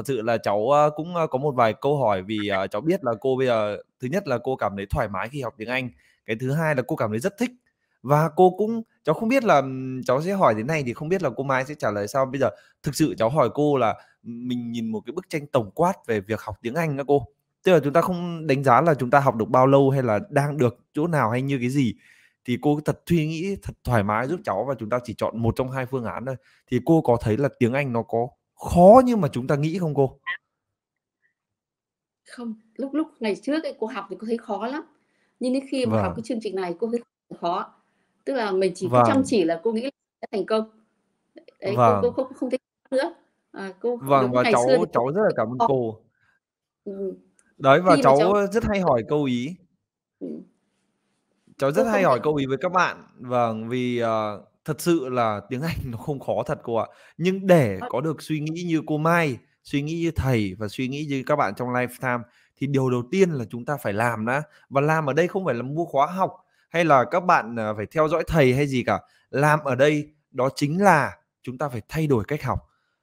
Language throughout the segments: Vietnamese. Thật sự là cháu cũng có một vài câu hỏi vì cháu biết là cô bây giờ, thứ nhất là cô cảm thấy thoải mái khi học tiếng Anh, cái thứ hai là cô cảm thấy rất thích, và cô cũng, cháu không biết là cháu sẽ hỏi thế này thì không biết là cô Mai sẽ trả lời sao. Bây giờ thực sự cháu hỏi cô là mình nhìn một cái bức tranh tổng quát về việc học tiếng Anh đó cô, tức là chúng ta không đánh giá là chúng ta học được bao lâu hay là đang được chỗ nào hay như cái gì, thì cô thật suy nghĩ, thật thoải mái giúp cháu, và chúng ta chỉ chọn một trong hai phương án thôi. Thì cô có thấy là tiếng Anh nó có khó như mà chúng ta nghĩ không cô? Không, lúc ngày trước ấy, cô học thì cô thấy khó lắm, nhưng đến khi mà học cái chương trình này cô thấy khó, tức là mình chỉ chăm chỉ là cô nghĩ là sẽ thành công. Đấy, cô không thấy nữa. Cô và ngày xưa cháu rất là cảm ơn cô. Đấy, và cháu rất hay hỏi câu ý. Cháu rất hay hỏi câu ý với các bạn. Vâng, vì thật sự là tiếng Anh nó không khó thật cô ạ. Nhưng để có được suy nghĩ như cô Mai, suy nghĩ như thầy và suy nghĩ như các bạn trong lifetime, thì điều đầu tiên là chúng ta phải làm đó. Và làm ở đây không phải là mua khóa học hay là các bạn phải theo dõi thầy hay gì cả. Làm ở đây đó chính là chúng ta phải thay đổi cách học.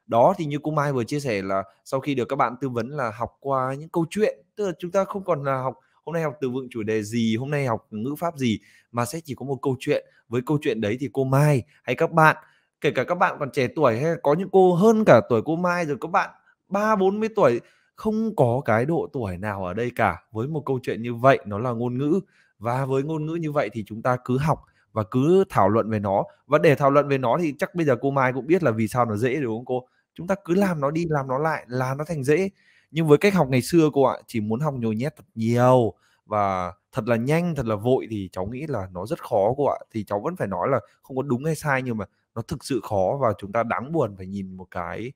Đó thì như cô Mai vừa chia sẻ là sau khi được các bạn tư vấn là học qua những câu chuyện, tức là chúng ta không còn là học hôm nay học từ vựng chủ đề gì, hôm nay học ngữ pháp gì, mà sẽ chỉ có một câu chuyện. Với câu chuyện đấy thì cô Mai hay các bạn, kể cả các bạn còn trẻ tuổi hay có những cô hơn cả tuổi cô Mai rồi, các bạn 30-40 tuổi, không có cái độ tuổi nào ở đây cả. Với một câu chuyện như vậy, nó là ngôn ngữ, và với ngôn ngữ như vậy thì chúng ta cứ học và cứ thảo luận về nó. Và để thảo luận về nó thì chắc bây giờ cô Mai cũng biết là vì sao nó dễ đúng không cô? Chúng ta cứ làm nó đi, làm nó lại là nó thành dễ. Nhưng với cách học ngày xưa cô ạ, chỉ muốn học nhồi nhét thật nhiều và thật là nhanh, thật là vội, thì cháu nghĩ là nó rất khó cô ạ. Thì cháu vẫn phải nói là không có đúng hay sai, nhưng mà nó thực sự khó, và chúng ta đáng buồn phải nhìn một cái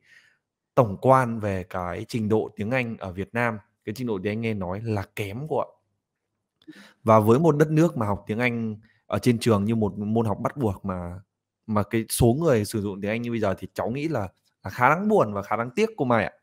tổng quan về cái trình độ tiếng Anh ở Việt Nam. Cái trình độ tiếng Anh nghe nói là kém cô ạ. Và với một đất nước mà học tiếng Anh ở trên trường như một môn học bắt buộc, mà cái số người sử dụng tiếng Anh như bây giờ, thì cháu nghĩ là khá đáng buồn và khá đáng tiếc cô Mai ạ.